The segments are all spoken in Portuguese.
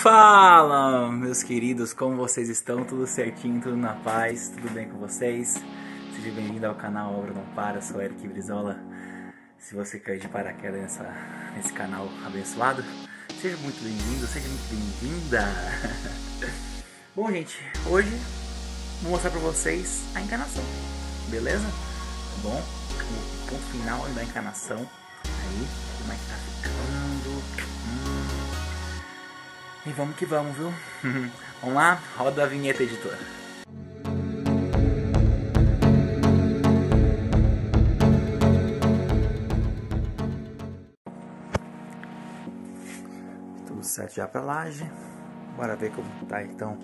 Fala, meus queridos, como vocês estão? Tudo certinho, tudo na paz, tudo bem com vocês? Seja bem-vindo ao canal Obra Não Para, sou Eric Brizola. Se você caiu de paraquedas nesse canal abençoado, seja muito bem-vindo, seja muito bem-vinda. Bom, gente, hoje vou mostrar pra vocês a encanação, beleza? Tá bom? O ponto final da encanação, aí, como é que tá ficando... E vamos que vamos, viu? Vamos lá? Roda a vinheta, editora. Tudo certo já pra laje. Bora ver como tá então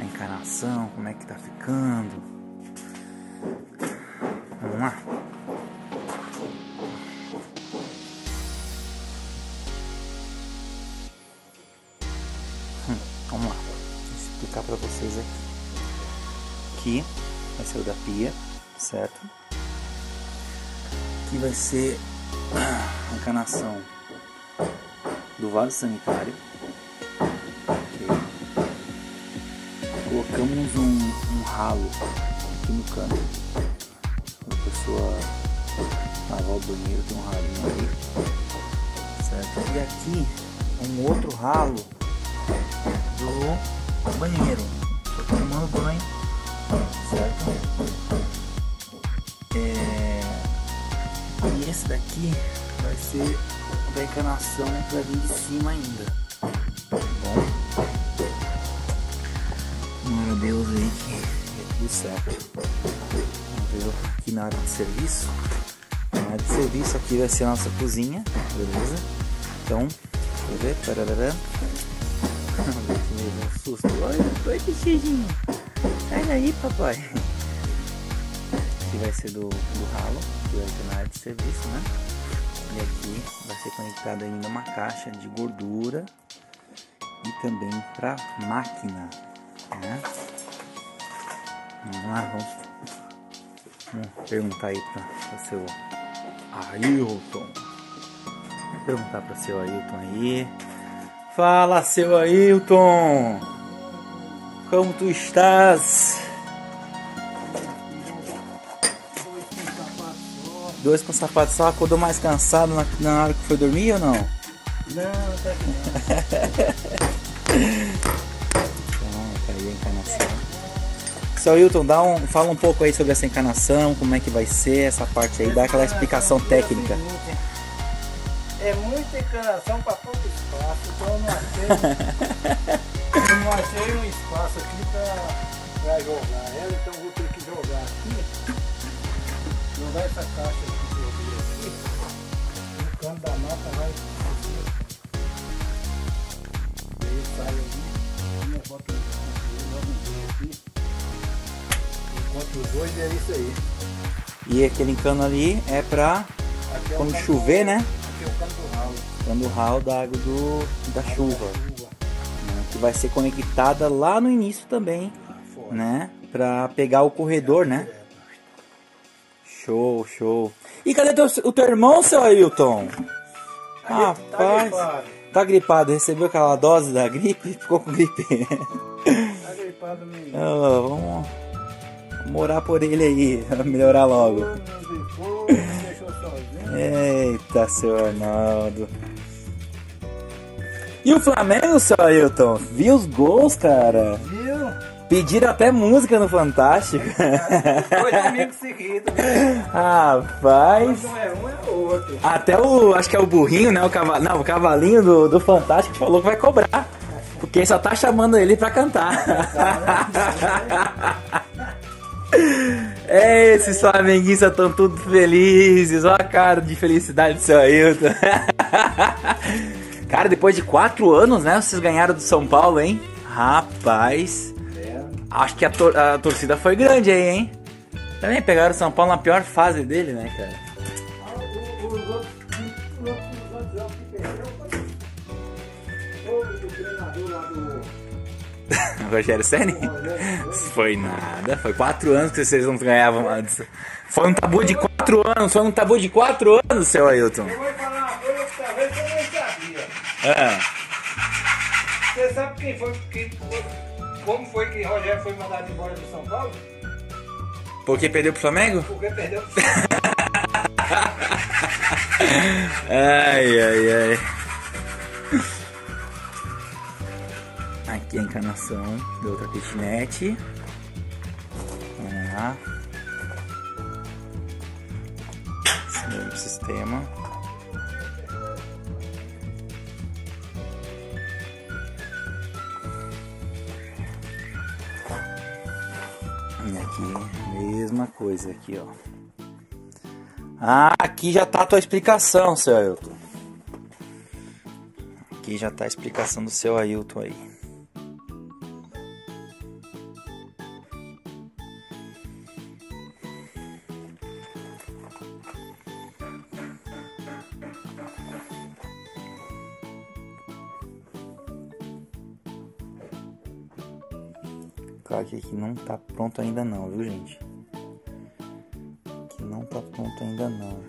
a encanação, como é que tá ficando. Vamos lá. Vamos lá, vou explicar pra vocês aqui. Aqui vai ser o da pia, certo? Aqui vai ser a encanação do vaso sanitário. Colocamos um ralo aqui no canto. Quando a pessoa lavar o banheiro tem um ralinho ali, certo? E aqui um outro ralo do banheiro. Tô tomando banho, certo? E esse daqui vai ser da encanação que vai vir de cima ainda. Tá bom? Meu Deus, aí que é tudo certo. Vamos ver aqui na área de serviço. Na área de serviço aqui vai ser a nossa cozinha, beleza? Então, deixa eu ver, tarará. Um susto, olha que cheirinho. Olha aí, papai. Aqui vai ser do ralo, que vai ser na área de serviço, né? E aqui vai ser conectado ainda uma caixa de gordura e também para máquina, né? Vamos lá, vamos perguntar aí para o seu Ailton. Vou perguntar para o seu Ailton aí. Fala, seu Ailton! Como tu estás? 2 com sapato só, acordou mais cansado na hora que foi dormir ou não? Não, tá aqui não. Então, tá aí a encanação. Seu Ailton, fala um pouco aí sobre essa encanação, como é que vai ser essa parte aí, dá aquela explicação técnica. É muita encanação para pouco espaço, então eu não achei um espaço aqui para jogar ela, então eu vou ter que jogar aqui, jogar essa caixa que eu vi aqui, o canto da mata vai aqui, aí sai ali, eu boto um aqui, enquanto os dois é isso aí. E aquele cano ali é para quando chover, né? Dando o ralo da água da chuva, né, que vai ser conectada lá no início também, né, para pegar o corredor, né? Show, show. E cadê o teu irmão, seu Ailton? Rapaz, tá gripado, recebeu aquela dose da gripe, ficou com gripe. Tá gripado mesmo. Vamos orar por ele aí, pra melhorar logo. Eita, seu Arnaldo. E o Flamengo, seu Ailton? Viu os gols, cara? Viu? Pediram até música no Fantástico. Foi domingo seguido. Rapaz. Não é um, é outro. Até acho que é o burrinho, né? O cavalinho do Fantástico falou que vai cobrar. Porque só tá chamando ele pra cantar. Esses flamenguistas estão tudo felizes. Olha a cara de felicidade do seu Ailton. Cara, depois de 4 anos, né? Vocês ganharam do São Paulo, hein? Rapaz, acho que a torcida foi grande aí, hein? Também pegaram o São Paulo na pior fase dele, né, cara? Rogério Ceni? Foi nada, foi 4 anos que vocês não ganhavam antes. Foi um tabu de 4 anos, foi um tabu de 4 anos, seu Ailton. Eu vou falar uma coisa que talvez eu não sabia. Você sabe quem foi, como foi que Rogério foi mandado embora do São Paulo? Porque perdeu pro Flamengo? Porque perdeu pro Flamengo. Ai, ai, ai. Aqui a encarnação da outra kitnet. Vamos lá. Esse mesmo sistema. E aqui, mesma coisa aqui, ó. Ah, aqui já tá a tua explicação, seu Ailton. Aqui já tá a explicação do seu Ailton aí. Claro que aqui não tá pronto ainda não, viu, gente? Não tá pronto ainda não.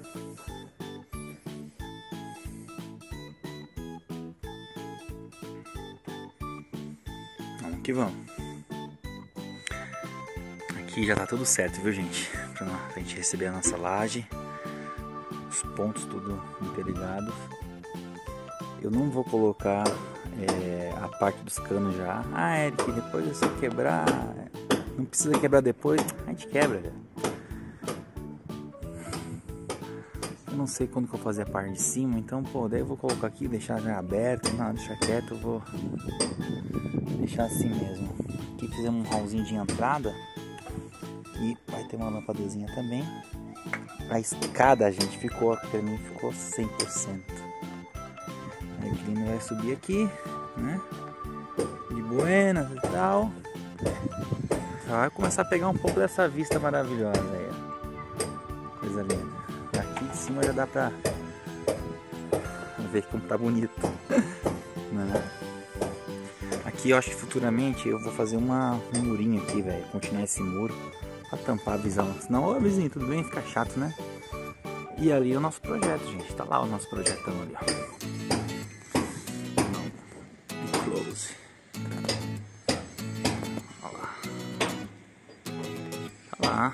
Vamos que vamos. Aqui já tá tudo certo, viu, gente? Pra gente receber a nossa laje. Os pontos tudo interligados. Eu não vou colocar a parte dos canos já. Ah, Eric, depois é só quebrar. Não precisa quebrar depois. A gente quebra, velho. Não sei quando que eu vou fazer a parte de cima, então, pô, daí eu vou colocar aqui, deixar já aberto, não, deixar quieto, eu vou deixar assim mesmo. Aqui fizemos um hallzinho de entrada e vai ter uma lâmpadazinha também. A escada, gente, ficou, pra mim, ficou 100%. Aí o clima vai subir aqui, né, de buenas e tal. Já vai começar a pegar um pouco dessa vista maravilhosa aí, coisa linda. De cima já dá pra ver como tá bonito. Aqui eu acho que futuramente eu vou fazer um murinho aqui, velho. Continuar esse muro pra tampar a visão. Senão, ô vizinho, tudo bem? Fica chato, né? E ali é o nosso projeto, gente. Tá lá o nosso projetão ali, ó. Close. Olha lá. Olha lá.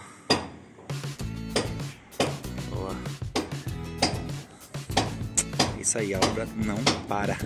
Isso aí, a obra não para.